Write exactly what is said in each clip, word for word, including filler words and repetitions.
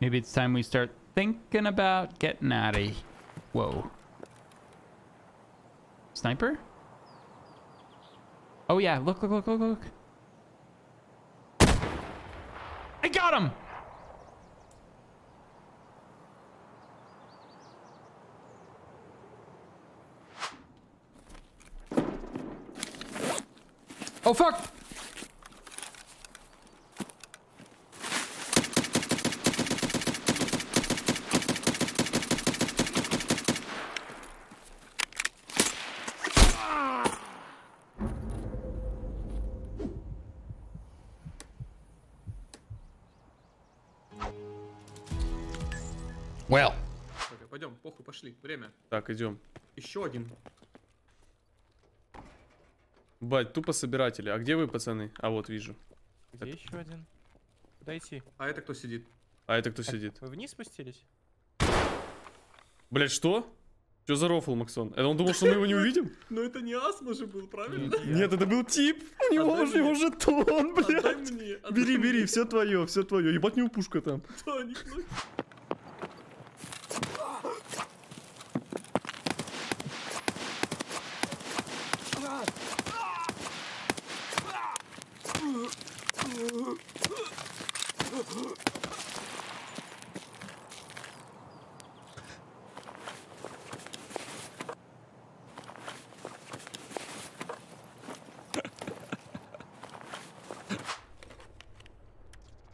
Maybe it's time we start thinking about getting out of here. Whoa. Sniper? Oh yeah, look, look, look, look, look. I got him! Oh fuck! Well. Пойдем, похуй, пошли. Время. Так, идем. Еще один. Бать, тупо собиратели. А где вы, пацаны? А вот, вижу. Где это... еще один? Куда идти? А это кто сидит? А это кто а сидит? Вы вниз спустились? Блять, что? Что за рофл, Максон? Это он думал, что мы его не увидим? Ну это не Асма же был, правильно? Нет, это был тип. У него уже жетон, блядь. Бери, бери, все твое, все твое. Ебать, не упушка там.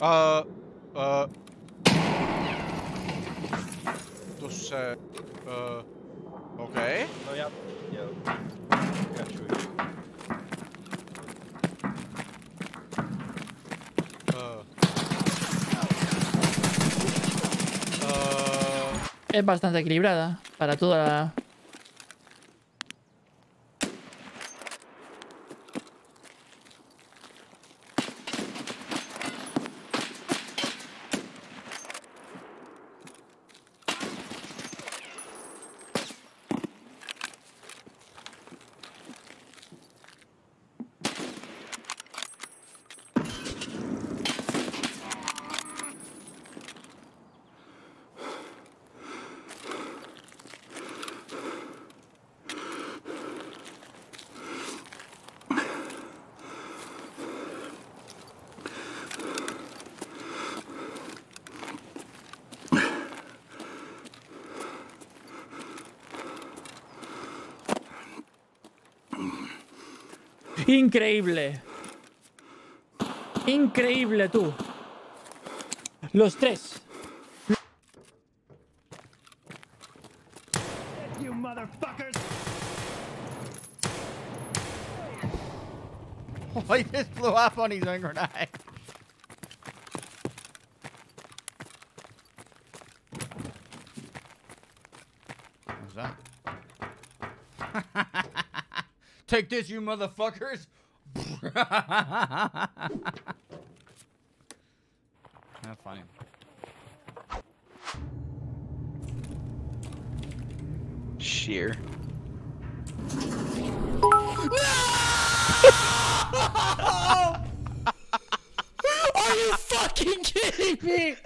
Uh, uh, Does, uh, uh, okay. Oh yeah, yeah. Got you. Uh, uh. Es bastante equilibrada para toda la. Increíble. Increíble tú. Los tres. You motherfuckers. Oh, he just blew up on his own grenade. What's that? Take this, you motherfuckers! That's funny. Sheer. No! Are you fucking kidding me?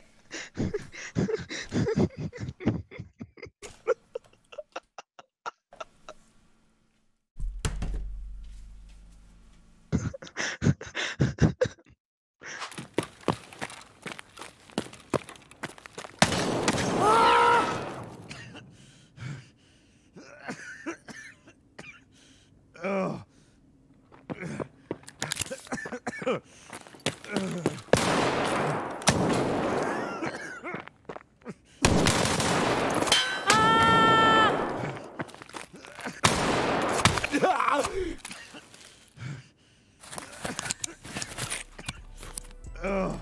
Ugh.